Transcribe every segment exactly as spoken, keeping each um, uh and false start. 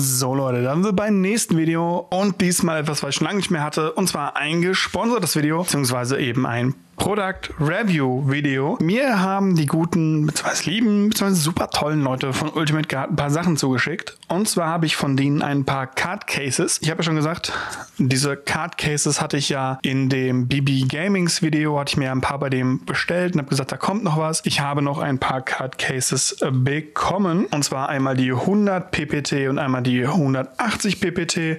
So Leute, dann sind wir beim nächsten Video und diesmal etwas, was ich schon lange nicht mehr hatte, und zwar ein gesponsertes Video, beziehungsweise eben ein Product Review Video. Mir haben die guten, beziehungsweise lieben, beziehungsweise super tollen Leute von Ultimate Guard ein paar Sachen zugeschickt. Und zwar habe ich von denen ein paar Card Cases. Ich habe ja schon gesagt, diese Card Cases hatte ich ja in dem B B Gamings Video, hatte ich mir ein paar bei dem bestellt und habe gesagt, da kommt noch was. Ich habe noch ein paar Card Cases bekommen. Und zwar einmal die hundert P P T und einmal die hundertachtzig P P T.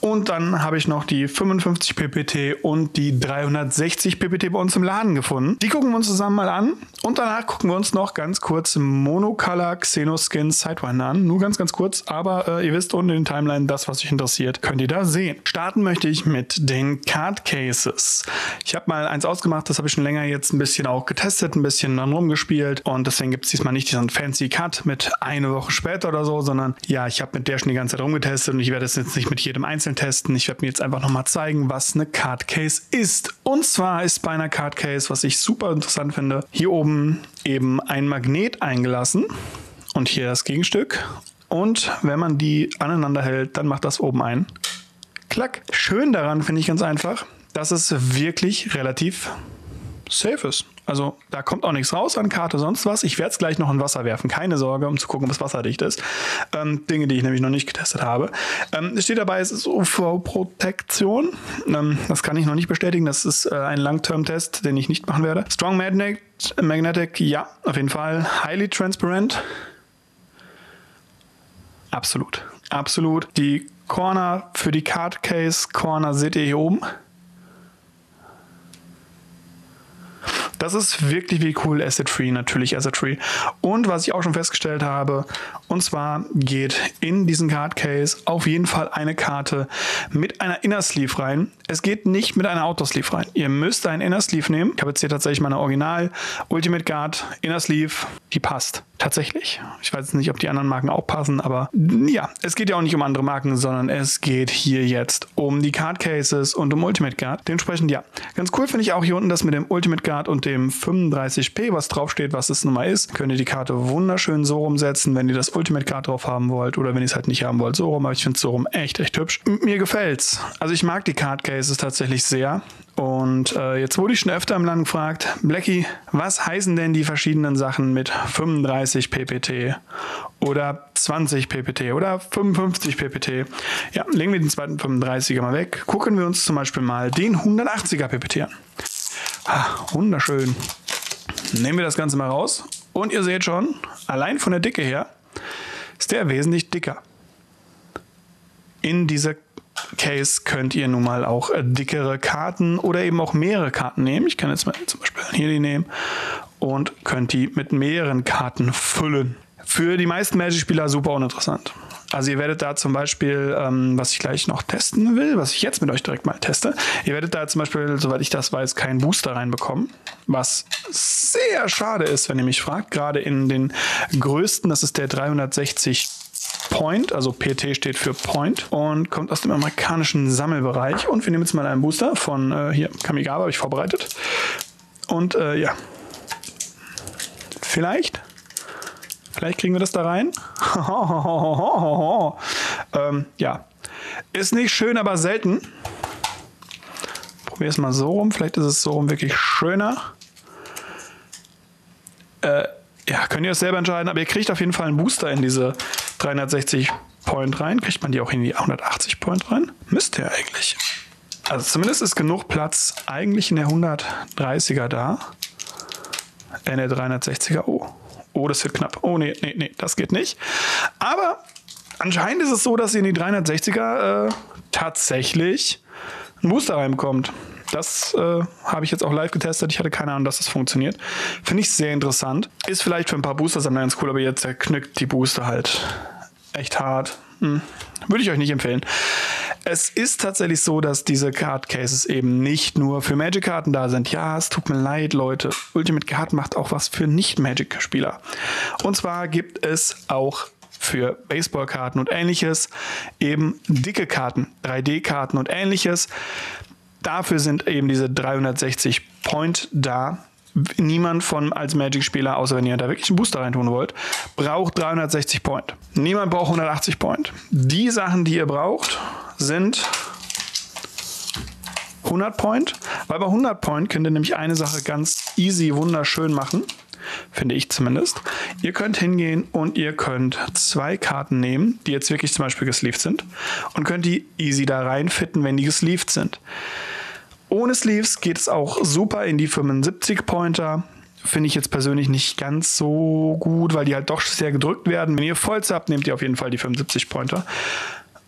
Und dann habe ich noch die fünfundfünfzig P P T und die dreihundertsechzig P P T bei uns im Laden gefunden. Die gucken wir uns zusammen mal an und danach gucken wir uns noch ganz kurz Mono Color Xenoskin Sidewinder an. Nur ganz, ganz kurz, aber äh, ihr wisst unten in den Timeline, das, was euch interessiert, könnt ihr da sehen. Starten möchte ich mit den Card Cases. Ich habe mal eins ausgemacht, das habe ich schon länger jetzt ein bisschen auch getestet, ein bisschen dann rumgespielt und deswegen gibt es diesmal nicht diesen fancy Cut mit eine Woche später oder so, sondern ja, ich habe mit der schon die ganze Zeit rumgetestet und ich werde es jetzt nicht mit jedem einzelnen testen. Ich werde mir jetzt einfach nochmal zeigen, was eine Card Case ist. Und zwar ist bei einer Card Case, was ich super interessant finde, hier oben eben ein Magnet eingelassen und hier das Gegenstück. Und wenn man die aneinander hält, dann macht das oben ein Klack. Schön daran finde ich ganz einfach, dass es wirklich relativ safe ist. Also da kommt auch nichts raus an Karte, sonst was. Ich werde es gleich noch in Wasser werfen, keine Sorge, um zu gucken, ob es wasserdicht ist. Ähm, Dinge, die ich nämlich noch nicht getestet habe. Ähm, es steht dabei, es ist U V-Protektion. Ähm, das kann ich noch nicht bestätigen. Das ist äh, ein Long-Term-Test, den ich nicht machen werde. Strong Magnetic, Magnetic, ja, auf jeden Fall. Highly transparent. Absolut, absolut. Die Corner für die Card Case Corner seht ihr hier oben. Das ist wirklich, wie cool, Acid-Free, natürlich Acid-Free. Und was ich auch schon festgestellt habe, und zwar geht in diesen Card Case auf jeden Fall eine Karte mit einer Inner Sleeve rein. Es geht nicht mit einer Outer Sleeve rein. Ihr müsst einen Inner Sleeve nehmen. Ich habe jetzt hier tatsächlich meine Original Ultimate Guard Inner Sleeve. Die passt tatsächlich. Ich weiß nicht, ob die anderen Marken auch passen, aber ja, es geht ja auch nicht um andere Marken, sondern es geht hier jetzt um die Card Cases und um Ultimate Guard. Dementsprechend ja, ganz cool finde ich auch hier unten das mit dem Ultimate Guard und dem fünfunddreißig P, was draufsteht, was es nun mal ist. Könnt ihr die Karte wunderschön so rumsetzen, wenn ihr das Ultimate Guard drauf haben wollt oder wenn ihr es halt nicht haben wollt, so rum. Aber ich finde es so rum echt, echt hübsch. Mir gefällt's. Also ich mag die Card Cases tatsächlich sehr. Und äh, jetzt wurde ich schon öfter im Land gefragt, Blacky, was heißen denn die verschiedenen Sachen mit fünfunddreißig P P T oder zwanzig P P T oder fünfundfünfzig P P T? Ja, legen wir den zweiten fünfunddreißiger mal weg. Gucken wir uns zum Beispiel mal den hundertachtziger P P T an. Ah, wunderschön. Nehmen wir das Ganze mal raus. Und ihr seht schon, allein von der Dicke her ist der wesentlich dicker. In dieser Case könnt ihr nun mal auch dickere Karten oder eben auch mehrere Karten nehmen. Ich kann jetzt mal zum Beispiel hier die nehmen und könnt die mit mehreren Karten füllen. Für die meisten Magic-Spieler super uninteressant. Also ihr werdet da zum Beispiel, ähm, was ich gleich noch testen will, was ich jetzt mit euch direkt mal teste, ihr werdet da zum Beispiel, soweit ich das weiß, keinen Booster reinbekommen, was sehr schade ist, wenn ihr mich fragt. Gerade in den größten, das ist der dreihundertsechzig Point, also P T steht für Point und kommt aus dem amerikanischen Sammelbereich. Und wir nehmen jetzt mal einen Booster von äh, hier, Kamigawa habe ich vorbereitet. Und äh, ja, vielleicht, vielleicht kriegen wir das da rein. ähm, ja, ist nicht schön, aber selten. Probier es mal so rum, vielleicht ist es so rum wirklich schöner. Äh, ja, könnt ihr das selber entscheiden, aber ihr kriegt auf jeden Fall einen Booster in diese dreihundertsechzig Point rein. Kriegt man die auch in die hundertachtzig Point rein? Müsste ja eigentlich. Also zumindest ist genug Platz eigentlich in der hundertdreißiger da. In der dreihundertsechziger. Oh, oh, das wird knapp. Oh, nee, nee, nee, das geht nicht. Aber anscheinend ist es so, dass ihr in die dreihundertsechziger äh, tatsächlich einen Booster reinbekommt. Das äh, habe ich jetzt auch live getestet. Ich hatte keine Ahnung, dass das funktioniert. Finde ich sehr interessant. Ist vielleicht für ein paar Booster dann ganz cool, aber jetzt zerknickt die Booster halt echt hart. Hm. Würde ich euch nicht empfehlen. Es ist tatsächlich so, dass diese Card Cases eben nicht nur für Magic-Karten da sind. Ja, es tut mir leid, Leute. Ultimate Guard macht auch was für Nicht-Magic-Spieler. Und zwar gibt es auch für Baseballkarten und ähnliches eben dicke Karten, drei D Karten und ähnliches. Dafür sind eben diese dreihundertsechzig Point da. niemand von als Magic-Spieler, außer wenn ihr da wirklich einen Booster reintun wollt, braucht dreihundertsechzig Point. Niemand braucht hundertachtzig Point. Die Sachen, die ihr braucht, sind hundert Point, weil bei hundert Point könnt ihr nämlich eine Sache ganz easy, wunderschön machen, finde ich zumindest. Ihr könnt hingehen und ihr könnt zwei Karten nehmen, die jetzt wirklich zum Beispiel gesleeved sind und könnt die easy da reinfitten, wenn die gesleeved sind. Ohne Sleeves geht es auch super in die fünfundsiebzig Pointer. Finde ich jetzt persönlich nicht ganz so gut, weil die halt doch sehr gedrückt werden. Wenn ihr Vollz habt, nehmt ihr auf jeden Fall die fünfundsiebzig Pointer.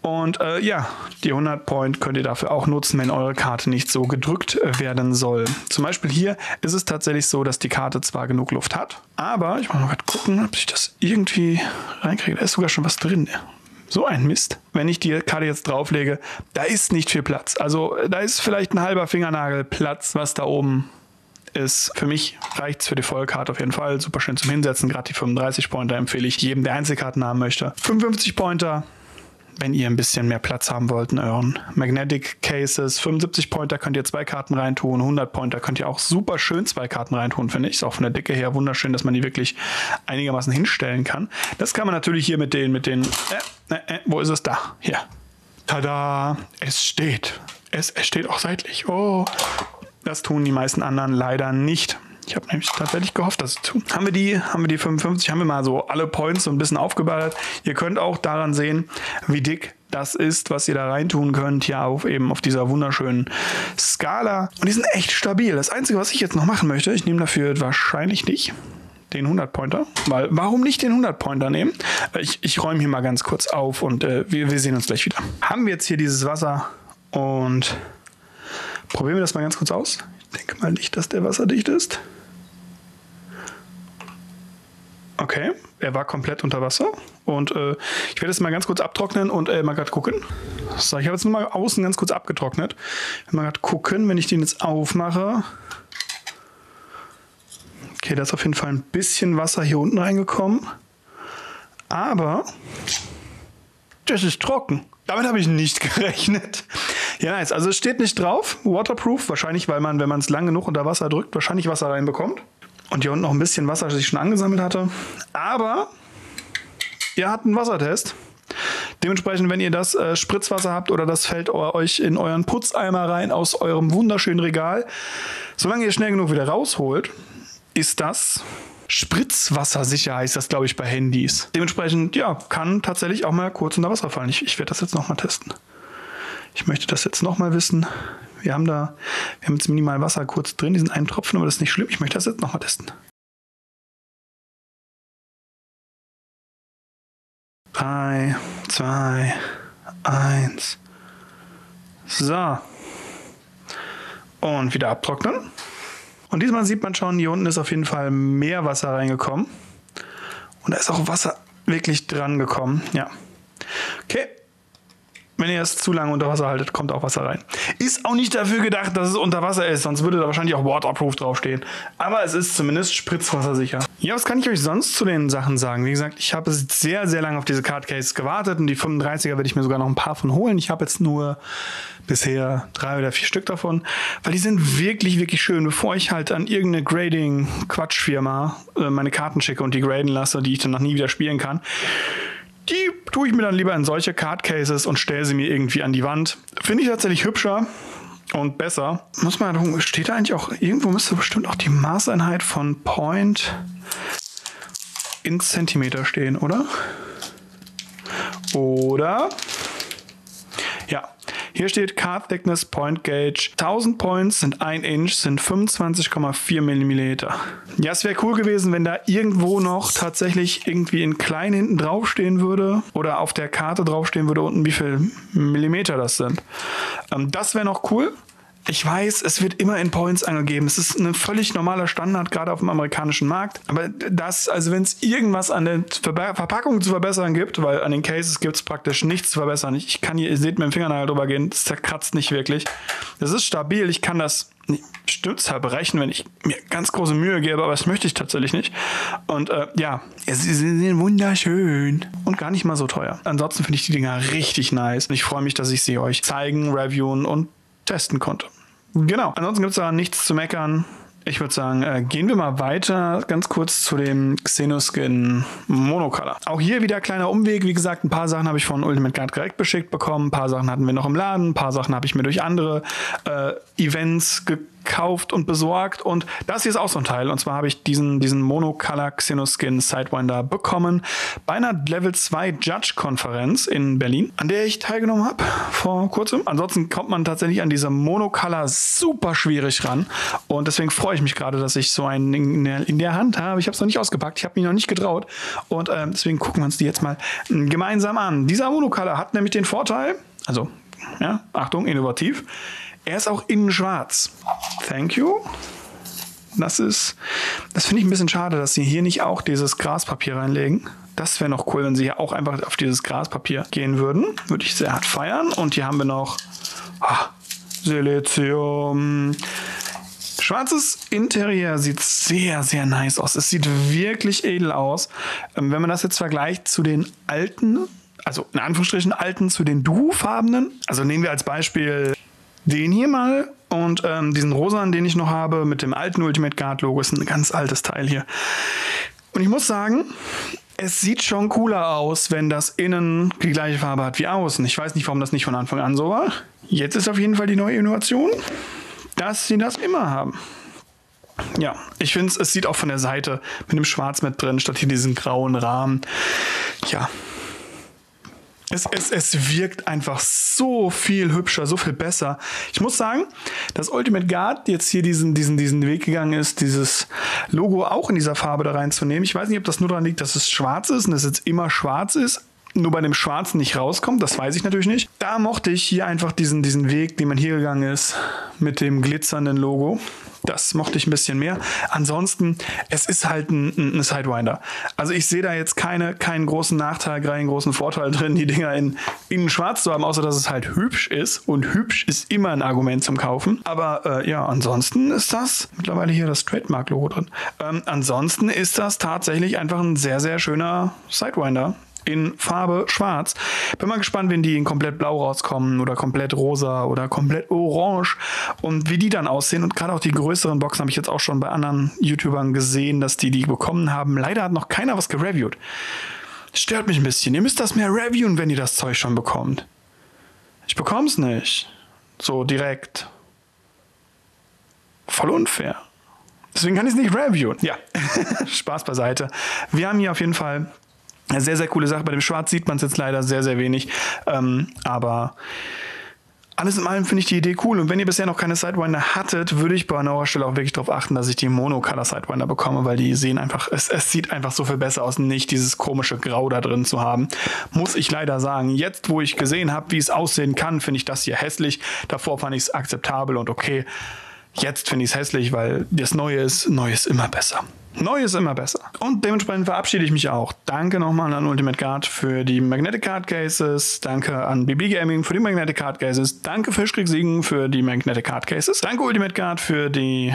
Und äh, ja, die hundert Point könnt ihr dafür auch nutzen, wenn eure Karte nicht so gedrückt werden soll. Zum Beispiel hier ist es tatsächlich so, dass die Karte zwar genug Luft hat, aber ich muss mal gucken, ob ich das irgendwie reinkriege. Da ist sogar schon was drin. So ein Mist. Wenn ich die Karte jetzt drauflege, da ist nicht viel Platz. Also da ist vielleicht ein halber Fingernagel Platz, was da oben ist. Für mich reicht es für die Vollkarte auf jeden Fall. Super schön zum Hinsetzen. Gerade die fünfunddreißig Pointer empfehle ich jedem, der Einzelkarten haben möchte. fünfundfünfzig Pointer, wenn ihr ein bisschen mehr Platz haben wollt in euren Magnetic Cases. fünfundsiebzig Pointer könnt ihr zwei Karten reintun. hundert Pointer könnt ihr auch super schön zwei Karten reintun, finde ich. Ist auch von der Dicke her wunderschön, dass man die wirklich einigermaßen hinstellen kann. Das kann man natürlich hier mit den, mit den, äh, äh, äh, wo ist es? Da, hier. Tada! Es steht. Es, es steht auch seitlich. Oh! Das tun die meisten anderen leider nicht. Ich habe nämlich tatsächlich gehofft, dass sie tun. Haben wir die, haben wir die fünfundfünfzig, haben wir mal so alle Points so ein bisschen aufgeballert. Ihr könnt auch daran sehen, wie dick das ist, was ihr da reintun könnt, hier auf eben auf dieser wunderschönen Skala. Und die sind echt stabil. Das Einzige, was ich jetzt noch machen möchte, ich nehme dafür wahrscheinlich nicht den hundert-Pointer, weil warum nicht den hundert-Pointer nehmen? Ich, ich räume hier mal ganz kurz auf und äh, wir, wir sehen uns gleich wieder. Haben wir jetzt hier dieses Wasser und probieren wir das mal ganz kurz aus. Ich denke mal nicht, dass der wasserdicht ist. Okay, er war komplett unter Wasser und äh, ich werde es mal ganz kurz abtrocknen und äh, mal gerade gucken. So, ich habe jetzt nur mal außen ganz kurz abgetrocknet. Mal gerade gucken, wenn ich den jetzt aufmache. Okay, da ist auf jeden Fall ein bisschen Wasser hier unten reingekommen. Aber das ist trocken. Damit habe ich nicht gerechnet. Ja, nice. Also es steht nicht drauf. Waterproof. Wahrscheinlich, weil man, wenn man es lang genug unter Wasser drückt, wahrscheinlich Wasser reinbekommt. Und hier unten noch ein bisschen Wasser, das ich schon angesammelt hatte. Aber ihr habt einen Wassertest. Dementsprechend, wenn ihr das äh, Spritzwasser habt oder das fällt euch in euren Putzeimer rein aus eurem wunderschönen Regal, solange ihr schnell genug wieder rausholt, ist das Spritzwasser sicher, heißt das, glaube ich, bei Handys. Dementsprechend, ja, kann tatsächlich auch mal kurz unter Wasser fallen. Ich, ich werde das jetzt nochmal testen. Ich möchte das jetzt nochmal wissen. Wir haben da, wir haben jetzt minimal Wasser kurz drin, diesen einen Tropfen, aber das ist nicht schlimm. Ich möchte das jetzt nochmal testen. drei, zwei, eins. So. Und wieder abtrocknen. Und diesmal sieht man schon, hier unten ist auf jeden Fall mehr Wasser reingekommen. Und da ist auch Wasser wirklich dran gekommen. Ja. Okay. Wenn ihr es zu lange unter Wasser haltet, kommt auch Wasser rein. Ist auch nicht dafür gedacht, dass es unter Wasser ist, sonst würde da wahrscheinlich auch Waterproof draufstehen. Aber es ist zumindest spritzwassersicher. Ja, was kann ich euch sonst zu den Sachen sagen? Wie gesagt, ich habe sehr, sehr lange auf diese Card Cases gewartet und die fünfunddreißiger werde ich mir sogar noch ein paar von holen. Ich habe jetzt nur bisher drei oder vier Stück davon, weil die sind wirklich, wirklich schön. Bevor ich halt an irgendeine Grading-Quatschfirma meine Karten schicke und die graden lasse, die ich dann noch nie wieder spielen kann, die tue ich mir dann lieber in solche Card Cases und stelle sie mir irgendwie an die Wand. Finde ich tatsächlich hübscher und besser. Muss man gucken, steht da eigentlich auch, irgendwo müsste bestimmt auch die Maßeinheit von Point in Zentimeter stehen, oder? Oder? Ja. Hier steht Card Thickness Point Gauge. tausend Points sind ein Inch, sind fünfundzwanzig Komma vier Millimeter. Ja, es wäre cool gewesen, wenn da irgendwo noch tatsächlich irgendwie in klein hinten draufstehen würde oder auf der Karte draufstehen würde unten, wie viel Millimeter das sind. Ähm, das wäre noch cool. Ich weiß, es wird immer in Points angegeben. Es ist ein völlig normaler Standard, gerade auf dem amerikanischen Markt. Aber das, also wenn es irgendwas an der Ver Verpackung zu verbessern gibt, weil an den Cases gibt es praktisch nichts zu verbessern. Ich kann hier, ihr seht, mit dem Fingernagel drüber gehen, das zerkratzt nicht wirklich. Das ist stabil, ich kann das stützer berechnen, wenn ich mir ganz große Mühe gebe, aber das möchte ich tatsächlich nicht. Und äh, ja, sie sind wunderschön und gar nicht mal so teuer. Ansonsten finde ich die Dinger richtig nice. Ich freue mich, dass ich sie euch zeigen, reviewen und testen konnte. Genau. Ansonsten gibt es da nichts zu meckern. Ich würde sagen, äh, gehen wir mal weiter ganz kurz zu dem Xeno-Skin Mono Color. Auch hier wieder kleiner Umweg. Wie gesagt, ein paar Sachen habe ich von Ultimate Guard direkt beschickt bekommen, ein paar Sachen hatten wir noch im Laden, ein paar Sachen habe ich mir durch andere äh, Events gekauft und besorgt. Und das hier ist auch so ein Teil. Und zwar habe ich diesen, diesen Mono Color Xeno-Skin Sidewinder bekommen bei einer Level zwei Judge-Konferenz in Berlin, an der ich teilgenommen habe vor kurzem. Ansonsten kommt man tatsächlich an diese Mono Color super schwierig ran. Und deswegen freue ich mich gerade, dass ich so einen in der, in der Hand habe. Ich habe es noch nicht ausgepackt, ich habe mich noch nicht getraut. Und äh, deswegen gucken wir uns die jetzt mal gemeinsam an. Dieser Mono Color hat nämlich den Vorteil, also, ja, Achtung, innovativ, er ist auch innen schwarz. Thank you. Das ist, das finde ich ein bisschen schade, dass sie hier nicht auch dieses Graspapier reinlegen. Das wäre noch cool, wenn sie hier auch einfach auf dieses Graspapier gehen würden. Würde ich sehr hart feiern. Und hier haben wir noch ah, Silizium. Schwarzes Interieur sieht sehr, sehr nice aus. Es sieht wirklich edel aus. Wenn man das jetzt vergleicht zu den alten, also in Anführungsstrichen alten, zu den Duo-Farbenen. Also nehmen wir als Beispiel den hier mal und ähm, diesen rosanen, den ich noch habe, mit dem alten Ultimate Guard Logo. Ist ein ganz altes Teil hier. Und ich muss sagen, es sieht schon cooler aus, wenn das innen die gleiche Farbe hat wie außen. Ich weiß nicht, warum das nicht von Anfang an so war. Jetzt ist auf jeden Fall die neue Innovation, dass sie das immer haben. Ja, ich finde, es sieht auch von der Seite mit dem Schwarz mit drin, statt hier diesen grauen Rahmen. Ja. Es, es, es wirkt einfach so viel hübscher, so viel besser. Ich muss sagen, dass Ultimate Guard jetzt hier diesen, diesen, diesen Weg gegangen ist, dieses Logo auch in dieser Farbe da reinzunehmen. Ich weiß nicht, ob das nur daran liegt, dass es schwarz ist und es jetzt immer schwarz ist, nur bei dem Schwarzen nicht rauskommt, das weiß ich natürlich nicht. Da mochte ich hier einfach diesen, diesen Weg, den man hier gegangen ist, mit dem glitzernden Logo. Das mochte ich ein bisschen mehr. Ansonsten, es ist halt ein, ein Sidewinder. Also ich sehe da jetzt keine, keinen großen Nachteil, keinen großen Vorteil drin, die Dinger in, in schwarz zu haben, außer dass es halt hübsch ist. Und hübsch ist immer ein Argument zum Kaufen. Aber äh, ja, ansonsten ist das mittlerweile hier das Trademark-Logo drin. Ähm, ansonsten ist das tatsächlich einfach ein sehr, sehr schöner Sidewinder in Farbe schwarz. Bin mal gespannt, wenn die in komplett blau rauskommen oder komplett rosa oder komplett orange und wie die dann aussehen. Und gerade auch die größeren Boxen habe ich jetzt auch schon bei anderen YouTubern gesehen, dass die die bekommen haben. Leider hat noch keiner was gereviewt. Stört mich ein bisschen. Ihr müsst das mehr reviewen, wenn ihr das Zeug schon bekommt. Ich bekomme es nicht. So direkt. Voll unfair. Deswegen kann ich es nicht reviewen. Ja, Spaß beiseite. Wir haben hier auf jeden Fall sehr, sehr coole Sache. Bei dem Schwarz sieht man es jetzt leider sehr, sehr wenig. Ähm, aber alles in allem finde ich die Idee cool. Und wenn ihr bisher noch keine Sidewinder hattet, würde ich bei einer Stelle auch wirklich darauf achten, dass ich die Mono-Color Sidewinder bekomme, weil die sehen einfach, es, es sieht einfach so viel besser aus, nicht dieses komische Grau da drin zu haben. Muss ich leider sagen. Jetzt, wo ich gesehen habe, wie es aussehen kann, finde ich das hier hässlich. Davor fand ich es akzeptabel und okay. Jetzt finde ich es hässlich, weil das Neue ist, Neues immer besser. Neu ist immer besser. Und dementsprechend verabschiede ich mich auch. Danke nochmal an Ultimate Guard für die Magnetic Card Cases. Danke an B B Gaming für die Magnetic Card Cases. Danke Fischkrieg Siegen für die Magnetic Card Cases. Danke Ultimate Guard für die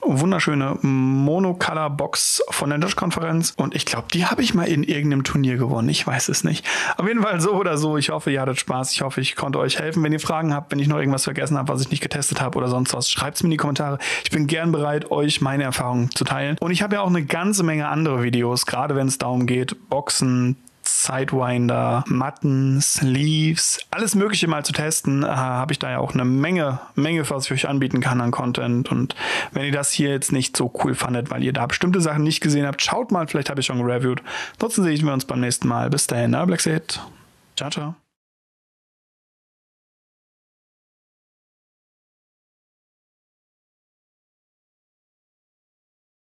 wunderschöne Mono-Color-Box von der Judge-Konferenz. Und ich glaube, die habe ich mal in irgendeinem Turnier gewonnen. Ich weiß es nicht. Auf jeden Fall so oder so. Ich hoffe, ihr hattet Spaß. Ich hoffe, ich konnte euch helfen. Wenn ihr Fragen habt, wenn ich noch irgendwas vergessen habe, was ich nicht getestet habe oder sonst was, schreibt es mir in die Kommentare. Ich bin gern bereit, euch meine Erfahrungen zu teilen. Und ich habe ja auch eine ganze Menge andere Videos, gerade wenn es darum geht, Boxen, Sidewinder, Matten, Sleeves, alles mögliche mal zu testen, äh, habe ich da ja auch eine Menge, Menge, was ich euch anbieten kann an Content. Und wenn ihr das hier jetzt nicht so cool fandet, weil ihr da bestimmte Sachen nicht gesehen habt, schaut mal, vielleicht habe ich schon gereviewt. Ansonsten sehen wir uns beim nächsten Mal. Bis dahin, euer Blacky. Ciao, ciao.